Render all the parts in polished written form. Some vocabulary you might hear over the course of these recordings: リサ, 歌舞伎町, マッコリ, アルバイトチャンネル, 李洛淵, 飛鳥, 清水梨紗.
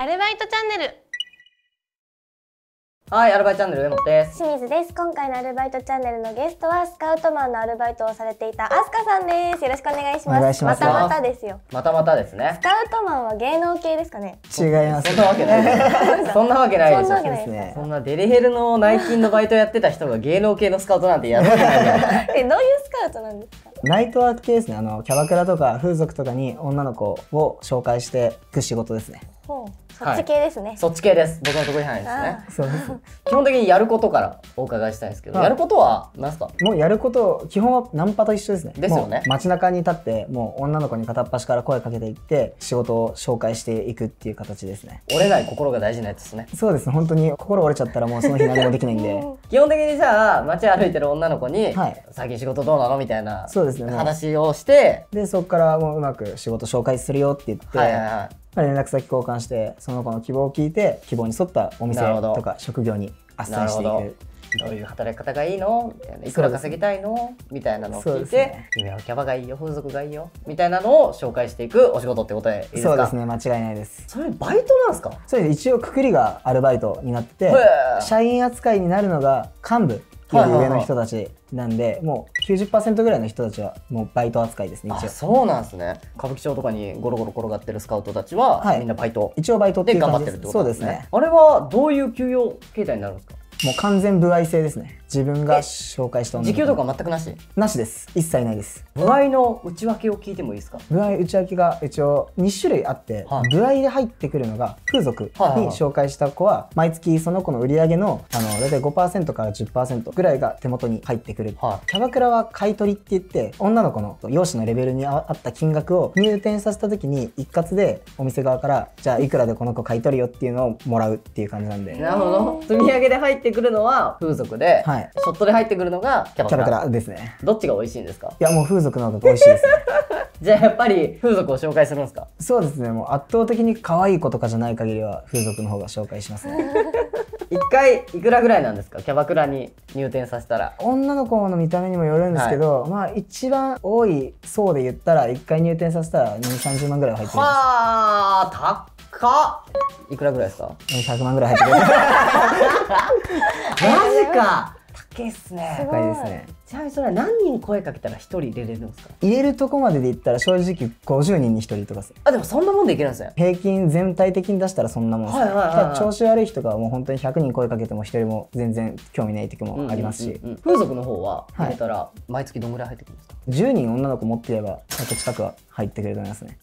アルバイトチャンネル。はい、アルバイトチャンネル上本です。清水です。今回のアルバイトチャンネルのゲストはスカウトマンのアルバイトをされていた飛鳥さんです。よろしくお願いします。お願いします。またまたですよ。またまたですね。スカウトマンは芸能系ですかね。違います。そんなわけない。そんなわけないです。そうですね。そんなデリヘルの内勤のバイトやってた人が芸能系のスカウトなんてやるわけない。え、どういうスカウトなんですか。ナイトワーク系ですね。キャバクラとか風俗とかに女の子を紹介していく仕事ですね。ほう。そっち系ですね。そっち系です。僕の得意範囲ですね。基本的にやることからお伺いしたいんですけど、やることは何ですか？もうやること基本はナンパと一緒ですね。ですよね。街中に立ってもう女の子に片っ端から声かけていって仕事を紹介していくっていう形ですね。折れない心が大事なやつですね。そうですね。本当に心折れちゃったらもうその日何もできないんで。基本的にじゃあ街歩いてる女の子に最近仕事どうなのみたいな話をして、でそこからもううまく仕事紹介するよって言って。連絡先交換してその子の希望を聞いて希望に沿ったお店とか職業に斡旋していく。どういう働き方がいいの、いくら稼ぎたいのみたいなのを聞いて、ね、夢はキャバがいいよ、風俗がいいよみたいなのを紹介していくお仕事ってことでいいですか？そうですね、間違いないです。それバイトなんですか？そうです。一応くくりがアルバイトになってて、社員扱いになるのが幹部っていう上の人たちなんで、もう 90% ぐらいの人たちはもうバイト扱いですね。一応。あ、そうなんですね。歌舞伎町とかにゴロゴロ転がってるスカウトたちは、はい、みんなバイト、一応バイトっていう感じで頑張ってるってことですね。そうですね。あれはどういう給与形態になるんですか？もう完全歩合制ですね。自分が紹介した時給とか全くなし？なしです。一切ないです。歩合の内訳を聞いてもいいですか？歩合内訳が一応2種類あって、はい、歩合で入ってくるのが風俗に紹介した子は毎月その子の売り上げの大体 5% から 10% ぐらいが手元に入ってくる、はい、キャバクラは買い取りって言って女の子の容姿のレベルに合った金額を入店させた時に一括でお店側からじゃあいくらでこの子買い取るよっていうのをもらうっていう感じなんで。なるほど。積み上げで入ってくるのは風俗で、はい、ショットで入ってくるのがキャバクラですね。どっちが美味しいんですか？いや、もう風俗の方が美味しいですね。じゃあやっぱり風俗を紹介するんですか？そうですね。もう圧倒的に可愛い子とかじゃない限りは風俗の方が紹介しますね。1回いくらぐらいなんですか？キャバクラに入店させたら。女の子の見た目にもよるんですけど、はい、まあ一番多い層で言ったら1回入店させたら2、30万ぐらい入ってます。はー、高っ。いくらぐらいですか？100万ぐらい入ってます。マジか。高いっすね。高いですね。ちなみにそれは何人声かけたら1人入れるんですか？入れるとこまででいったら正直50人に1人とかです。あ、でもそんなもんでいけるんですね。平均全体的に出したらそんなもんですね。調子悪い人がもう本当に100人声かけても1人も全然興味ない時もありますし。風俗の方は入れたら毎月どんぐらい入ってくるんですか？10人女の子持っていれば100近くは入ってくると思いますね。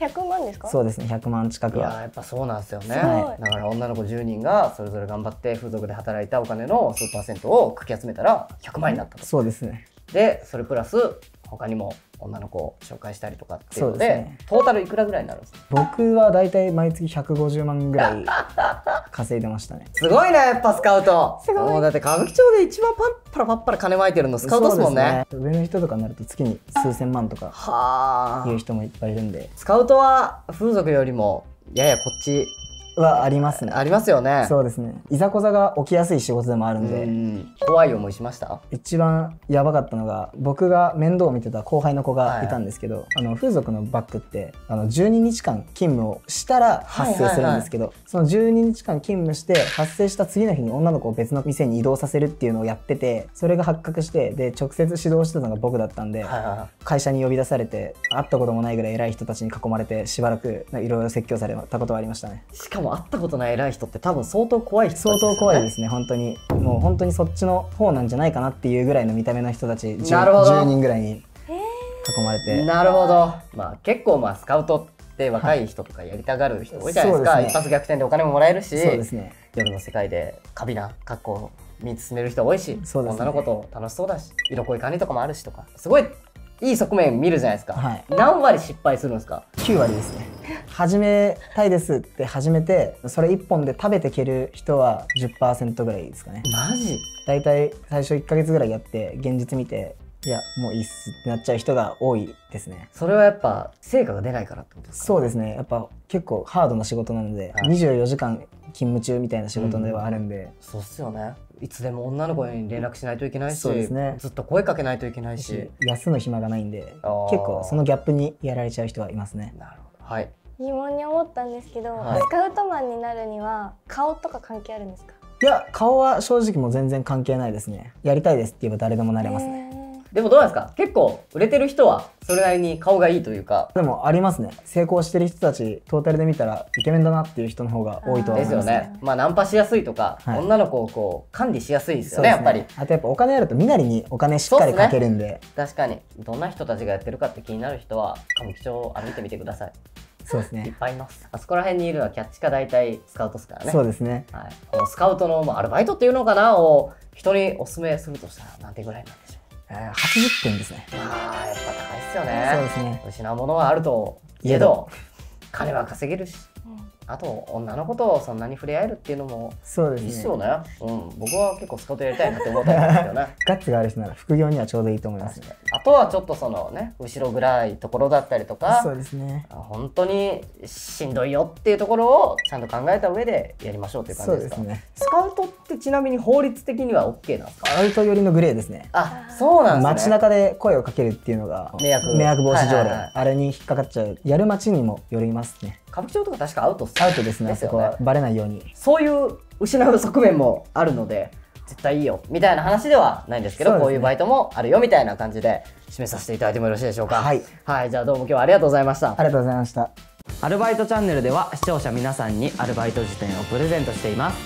100万ですか？そうですね、100万近くは。いや、やっぱそうなんですよね。はい、だから女の子10人がそれぞれ頑張って風俗で働いたお金の数%をかき集めたら100万になったと。そうですね。で、それプラス他にも女の子を紹介したりとかっていうので、ね、トータルいくらぐらいになるんですか？僕はだいたい毎月150万ぐらい稼いでましたね。すごいね、やっぱスカウト。すごい。だって歌舞伎町で一番パッパラ金まいてるのスカウトですもんね。上の人とかになると月に数千万とかいう人もいっぱいいるんで。スカウトは風俗よりもややこっちはありますね。ありますよね。そうですね。いざこざが起きやすい仕事でもあるんで。怖い思いしました。一番やばかったのが、僕が面倒を見てた後輩の子がいたんですけど、風俗のバッグって12日間勤務をしたら発生するんですけど、その12日間勤務して発生した次の日に女の子を別の店に移動させるっていうのをやってて、それが発覚して、で直接指導してたのが僕だったんで、会社に呼び出されて、会ったこともないぐらい偉い人たちに囲まれてしばらくいろいろ説教されたことはありましたね。しかも会ったことない偉い人って多分相当怖い人たちですよね。相当怖いですね。本当にもう本当にそっちの方なんじゃないかなっていうぐらいの見た目の人たち 10人ぐらいに囲まれて。なるほど。まあ結構スカウトって若い人とかやりたがる人多いじゃないですか。はい、そうですね。一発逆転でお金ももらえるし、そうですね。夜の世界で過敏な格好に進める人多いし、ね、女の子と楽しそうだし、色恋管理とかもあるしとか、すごいいい側面見るじゃないですか。はい、何割失敗するんですか？9割ですね。始めたいですって始めて、それ1本で食べていける人は 10% ぐらいですかね。マジ？大体最初1ヶ月ぐらいやって現実見て、いやもういいっすってなっちゃう人が多いですね。それはやっぱ成果が出ないからってことですか？そうですね。やっぱ結構ハードな仕事なので、24時間勤務中みたいな仕事ではあるんで、そうっすよね。いつでも女の子に連絡しないといけないし、ね、ずっと声かけないといけないし、休む暇がないんで、結構そのギャップにやられちゃう人はいますね。なるほど。はい。疑問に思ったんですけど、はい、スカウトマンになるには顔とか関係あるんですか？いや、顔は正直もう全然関係ないですね。やりたいですって言えば誰でもなれますね。でもどうなんですか、結構売れてる人はそれなりに顔がいいというか。でもありますね、成功してる人たちトータルで見たらイケメンだなっていう人の方が多いとは思います、ね、ですよね。まあナンパしやすいとか、はい、女の子をこう管理しやすいですよね、やっぱり。あとやっぱお金あると身なりにお金しっかりかけるんで、ね、確かに。どんな人たちがやってるかって気になる人は歌舞伎町を歩いてみてください。そうですね、いっぱいいます。あそこら辺にいるのはキャッチか大体スカウトっすからね。そうですね、はい、このスカウトのアルバイトっていうのかなを人にお勧めするとしたら何てぐらいなんでしょう？80点ですね。ああ、やっぱ高いっすよね。そうですね。失うものはあるといえど、金は稼げるし、あと女の子とそんなに触れ合えるっていうのもいいっすよね。うん、僕は結構スカウトやりたいなって思ったんですけどね。ガッツがある人なら副業にはちょうどいいと思いますね。あとはちょっとそのね、後ろ暗いところだったりとか、そうですね。本当にしんどいよっていうところをちゃんと考えた上でやりましょうっていう感じですか。そうですね。スカウトってちなみに法律的には OK なんですか？アウト寄りのグレーですね。あ、そうなんですね。街中で声をかけるっていうのが迷惑防止条例、あれに引っかかっちゃう。やる街にもよりますね。歌舞伎町とか確かアウトですね。アウトですね。そこはバレないように。そういう失う側面もあるので、絶対いいよみたいな話ではないんですけど、こういうバイトもあるよみたいな感じで締めさせていただいてもよろしいでしょうか。はい、はい、じゃあどうも今日はありがとうございました。ありがとうございました。アルバイトチャンネルでは視聴者皆さんにアルバイト辞典をプレゼントしています。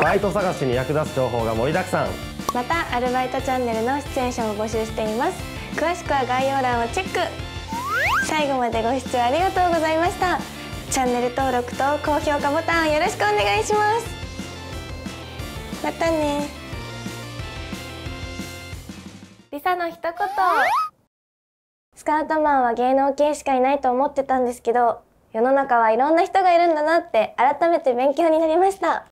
バイト探しに役立つ情報が盛りだくさん。またアルバイトチャンネルの出演者も募集しています。詳しくは概要欄をチェック。最後までご視聴ありがとうございました。チャンネル登録と高評価ボタンをよろしくお願いします。またね。リサの一言。スカウトマンは芸能系しかいないと思ってたんですけど、世の中はいろんな人がいるんだなって改めて勉強になりました。